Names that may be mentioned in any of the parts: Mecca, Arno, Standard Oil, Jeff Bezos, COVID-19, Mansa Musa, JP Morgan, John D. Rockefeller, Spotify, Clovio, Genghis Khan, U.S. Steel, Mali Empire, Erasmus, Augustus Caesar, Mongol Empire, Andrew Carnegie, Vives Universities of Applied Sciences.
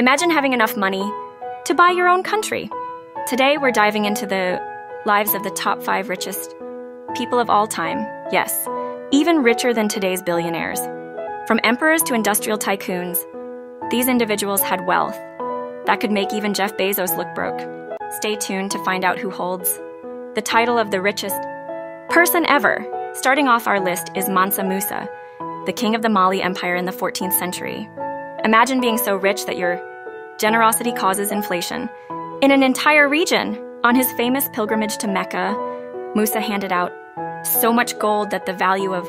Imagine having enough money to buy your own country. Today, we're diving into the lives of the top 5 richest people of all time. Yes, even richer than today's billionaires. From emperors to industrial tycoons, these individuals had wealth that could make even Jeff Bezos look broke. Stay tuned to find out who holds the title of the richest person ever. Starting off our list is Mansa Musa, the king of the Mali Empire in the 14th century. Imagine being so rich that your generosity causes inflation in an entire region. On his famous pilgrimage to Mecca, Musa handed out so much gold that the value of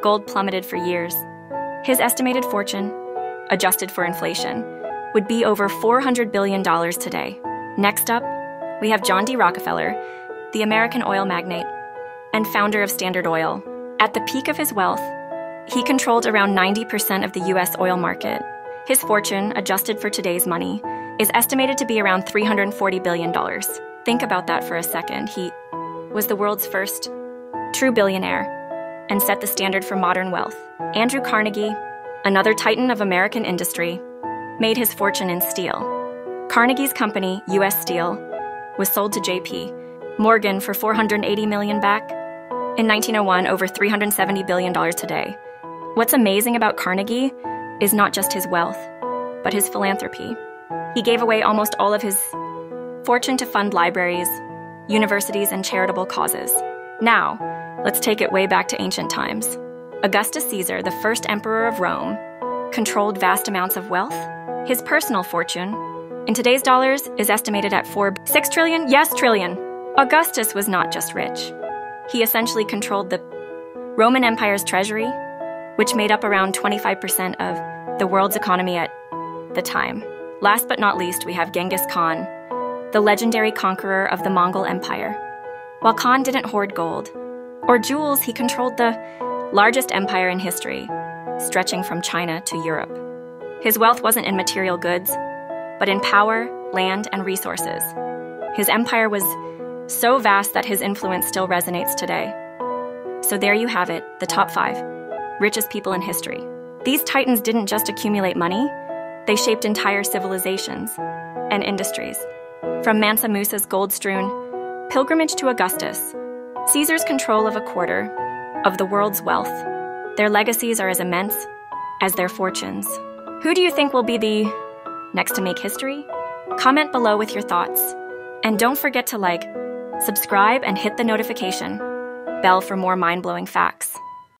gold plummeted for years. His estimated fortune, adjusted for inflation, would be over $400 billion today. Next up, we have John D. Rockefeller, the American oil magnate and founder of Standard Oil. At the peak of his wealth, he controlled around 90% of the U.S. oil market. His fortune, adjusted for today's money, is estimated to be around $340 billion. Think about that for a second. He was the world's first true billionaire and set the standard for modern wealth. Andrew Carnegie, another titan of American industry, made his fortune in steel. Carnegie's company, U.S. Steel, was sold to JP Morgan for $480 million back in 1901, over $370 billion today. What's amazing about Carnegie is not just his wealth, but his philanthropy. He gave away almost all of his fortune to fund libraries, universities, and charitable causes. Now, let's take it way back to ancient times. Augustus Caesar, the first emperor of Rome, controlled vast amounts of wealth. His personal fortune, in today's dollars, is estimated at $6 trillion, yes, trillion. Augustus was not just rich. He essentially controlled the Roman Empire's treasury, which made up around 25% of the world's economy at the time. Last but not least, we have Genghis Khan, the legendary conqueror of the Mongol Empire. While Khan didn't hoard gold or jewels, he controlled the largest empire in history, stretching from China to Europe. His wealth wasn't in material goods, but in power, land, and resources. His empire was so vast that his influence still resonates today. So there you have it, the top 5 richest people in history. These titans didn't just accumulate money, they shaped entire civilizations and industries. From Mansa Musa's gold-strewn pilgrimage to Augustus Caesar's control of a quarter of the world's wealth, their legacies are as immense as their fortunes. Who do you think will be the next to make history? Comment below with your thoughts. And don't forget to like, subscribe, and hit the notification bell for more mind-blowing facts.